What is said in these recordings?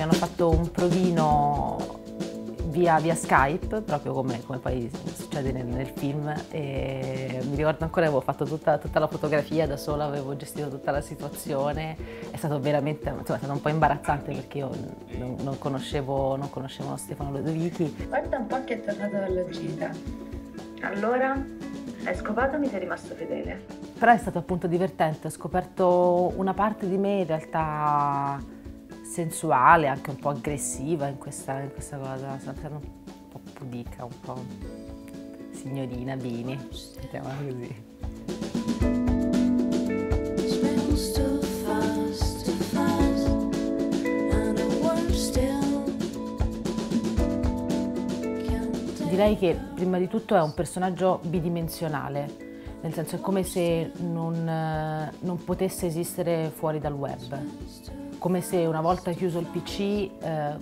mi hanno fatto un provino via Skype, proprio come poi succede nel film, e mi ricordo ancora avevo fatto tutta la fotografia da sola, avevo gestito tutta la situazione. È stato veramente, insomma, è stato un po' imbarazzante perché io non conoscevo Stefano Lodovichi. Guarda un po' che è tornato dalla gita. Allora, hai scopato o mi sei rimasto fedele? Però è stato appunto divertente, ho scoperto una parte di me in realtà sensuale, anche un po' aggressiva in questa cosa, sono stata un po' pudica, un po' signorina Bini, mettiamola così. Direi che prima di tutto è un personaggio bidimensionale, nel senso è come se non potesse esistere fuori dal web. Come se una volta chiuso il PC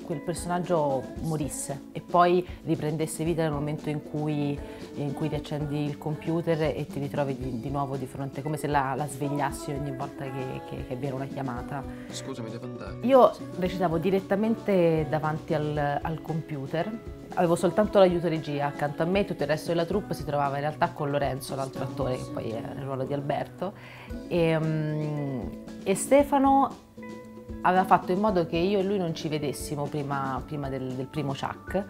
quel personaggio morisse e poi riprendesse vita nel momento in cui ti accendi il computer e ti ritrovi di nuovo di fronte, come se la svegliassi ogni volta che avviene una chiamata. Scusami, devo andare. Io recitavo direttamente davanti al computer, avevo soltanto l'aiuto regia accanto a me, tutto il resto della troupe si trovava in realtà con Lorenzo, l'altro attore, che poi era il ruolo di Alberto, e Stefano aveva fatto in modo che io e lui non ci vedessimo prima del primo ciak,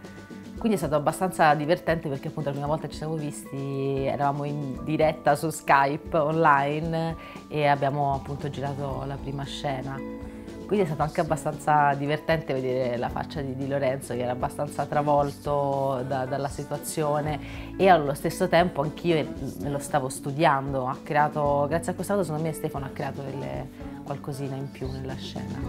quindi è stato abbastanza divertente perché appunto la prima volta ci siamo visti, eravamo in diretta su Skype online e abbiamo appunto girato la prima scena, quindi è stato anche abbastanza divertente vedere la faccia di Lorenzo che era abbastanza travolto dalla situazione, e allo stesso tempo anch'io me lo stavo studiando, grazie a questa cosa secondo me Stefano ha creato delle qualcosina in più nella scena.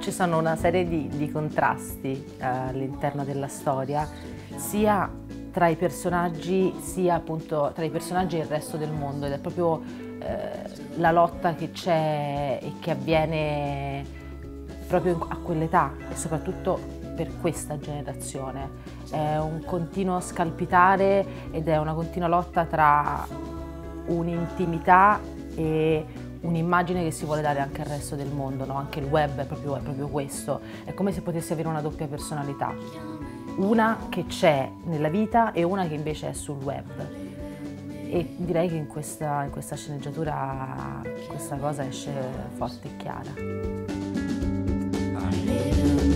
Ci sono una serie di contrasti all'interno della storia, sia tra i personaggi, sia appunto tra i personaggi e il resto del mondo, ed è proprio la lotta che c'è e che avviene proprio a quell'età e soprattutto per questa generazione. È un continuo scalpitare ed è una continua lotta tra un'intimità e un'immagine che si vuole dare anche al resto del mondo, no? Anche il web è proprio questo, è come se potessi avere una doppia personalità, una che c'è nella vita e una che invece è sul web, e direi che in questa sceneggiatura questa cosa esce forte e chiara.